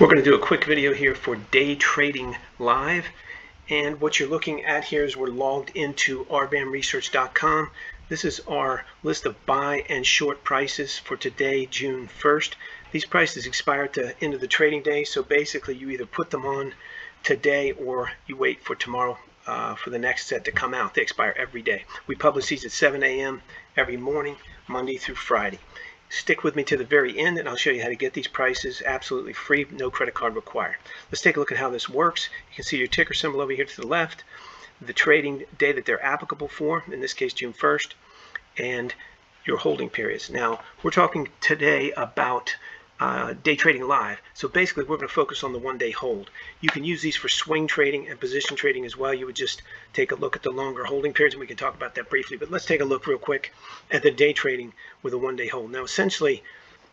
We're going to do a quick video here for Day Trading Live, and what you're looking at here is we're logged into rbamresearch.com. This is our list of buy and short prices for today, June 1st. These prices expire at the end of the trading day, so basically you either put them on today or you wait for tomorrow for the next set to come out. They expire every day. We publish these at 7 a.m. every morning, Monday through Friday. Stick with me to the very end and I'll show you how to get these prices absolutely free, no credit card required. Let's take a look at how this works. You can see your ticker symbol over here to the left, the trading day that they're applicable for, in this case June 1st, and your holding periods. Now, we're talking today about day trading live, so basically we're going to focus on the one-day hold. You can use these for swing trading and position trading as well. You would just take a look at the longer holding periods, and we can talk about that briefly, but let's take a look real quick at the day trading with a one-day hold. Now, essentially,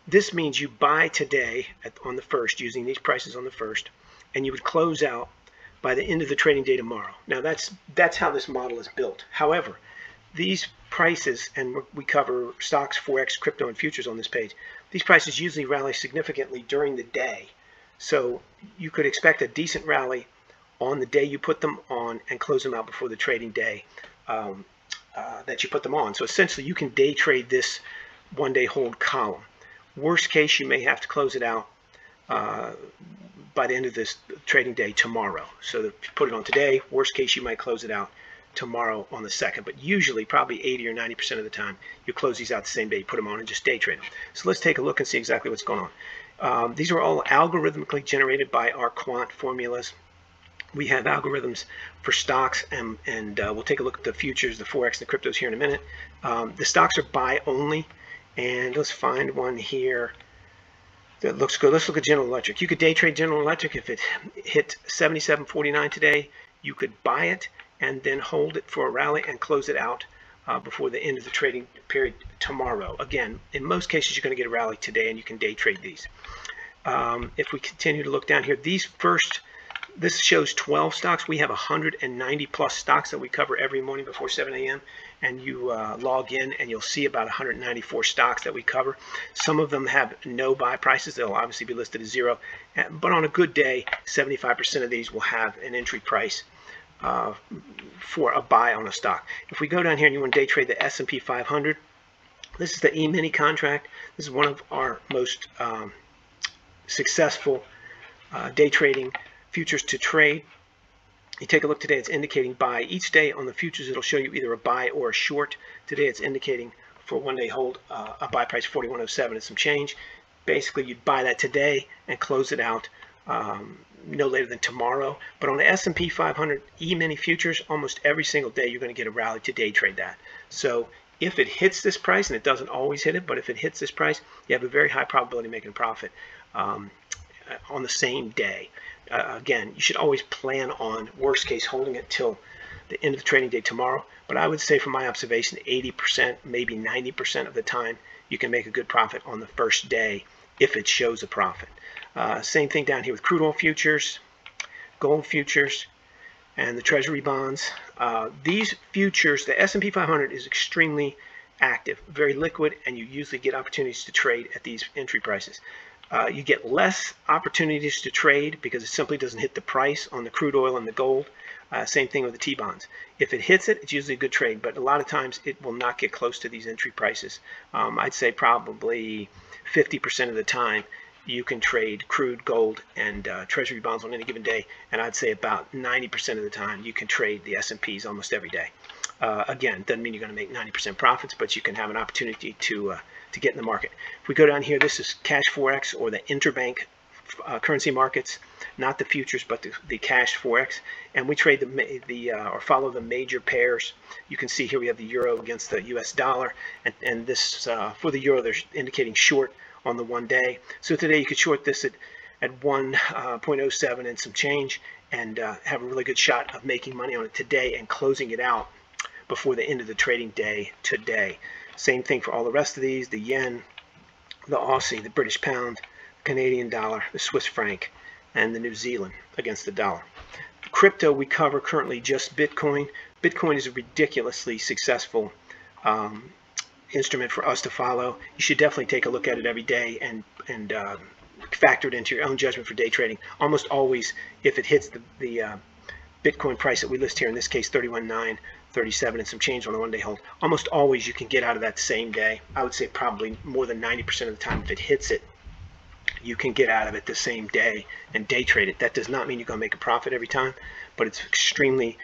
this means you buy today on the first, using these prices on the first, and you would close out by the end of the trading day tomorrow. Now, that's how this model is built. However, these prices, and we cover stocks, forex, crypto, and futures on this page, these prices usually rally significantly during the day. So you could expect a decent rally on the day you put them on and close them out before the trading day that you put them on. So essentially, you can day trade this one-day hold column. Worst case, you may have to close it out by the end of this trading day tomorrow. So if you put it on today, worst case, you might close it out tomorrow on the second, but usually probably 80 or 90% of the time you close these out the same day, you put them on and just day trade them. So let's take a look and see exactly what's going on. These are all algorithmically generated by our quant formulas. We have algorithms for stocks, and we'll take a look at the futures, the forex, and the cryptos here in a minute. The stocks are buy only, and let's find one here that looks good. Let's look at General Electric. You could day trade General Electric. If it hit 77.49 today, you could buy it and then hold it for a rally and close it out before the end of the trading period tomorrow. Again, in most cases, you're going to get a rally today and you can day trade these. If we continue to look down here, this shows 12 stocks. We have 190 plus stocks that we cover every morning before 7 a.m. And you log in and you'll see about 194 stocks that we cover. Some of them have no buy prices. They'll obviously be listed as zero. But on a good day, 75% of these will have an entry price for a buy on a stock. If we go down here and you want to day trade the S&P 500, this is the E-mini contract. This is one of our most successful day trading futures to trade. You take a look today, it's indicating buy. Each day on the futures, it'll show you either a buy or a short. Today, it's indicating for one-day hold a buy price 41.07 and some change. Basically, you'd buy that today and close it out no later than tomorrow. But on the S&P 500 E-mini futures, almost every single day you're going to get a rally to day trade that. So if it hits this price, and it doesn't always hit it, but if it hits this price, you have a very high probability of making a profit on the same day. Again, you should always plan on worst case holding it till the end of the trading day tomorrow. But I would say from my observation, 80%, maybe 90% of the time, you can make a good profit on the first day if it shows a profit. Same thing down here with crude oil futures, gold futures, and the treasury bonds. These futures, the S&P 500 is extremely active, very liquid, and you usually get opportunities to trade at these entry prices. You get less opportunities to trade because it simply doesn't hit the price on the crude oil and the gold. Same thing with the T-bonds. If it hits it, it's usually a good trade, but a lot of times it will not get close to these entry prices. I'd say probably 50% of the time you can trade crude, gold, and treasury bonds on any given day, and I'd say about 90% of the time you can trade the S&Ps almost every day. Again, doesn't mean you're going to make 90% profits, but you can have an opportunity to get in the market. If we go down here, this is cash forex, or the interbank currency markets, not the futures, but the cash forex, and we trade or follow the major pairs. You can see here we have the euro against the U.S. dollar, and this for the euro, they're indicating short on the one day. So today you could short this at 1.07 and some change and have a really good shot of making money on it today and closing it out before the end of the trading day today. Same thing for all the rest of these, the yen, the Aussie, the British pound, the Canadian dollar, the Swiss franc, and the New Zealand against the dollar. Crypto, we cover currently just Bitcoin. Bitcoin is a ridiculously successful instrument for us to follow. You should definitely take a look at it every day and factored into your own judgment for day trading. Almost always, if it hits the Bitcoin price that we list here, in this case 31.9, 37 and some change on the one-day hold, almost always you can get out of that same day. I would say probably more than 90% of the time, if it hits it, you can get out of it the same day and day trade it. That does not mean you're going to make a profit every time, but it's extremely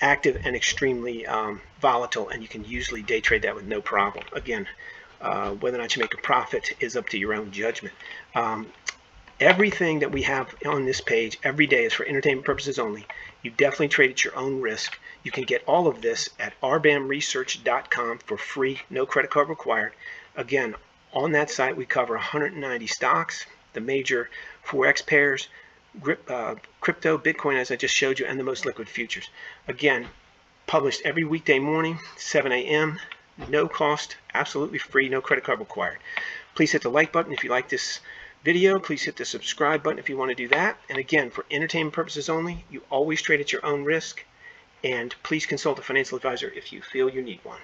active and extremely volatile, and you can usually day trade that with no problem. Again, whether or not you make a profit is up to your own judgment. Everything that we have on this page every day is for entertainment purposes only. You definitely trade at your own risk. You can get all of this at rbamresearch.com for free, no credit card required. Again, on that site, we cover 190 stocks, the major Forex pairs, crypto, Bitcoin, as I just showed you, and the most liquid futures. Again, published every weekday morning, 7 a.m., no cost, absolutely free, no credit card required. Please hit the like button if you like this video. Please hit the subscribe button if you want to do that. And again, for entertainment purposes only, you always trade at your own risk. And please consult a financial advisor if you feel you need one.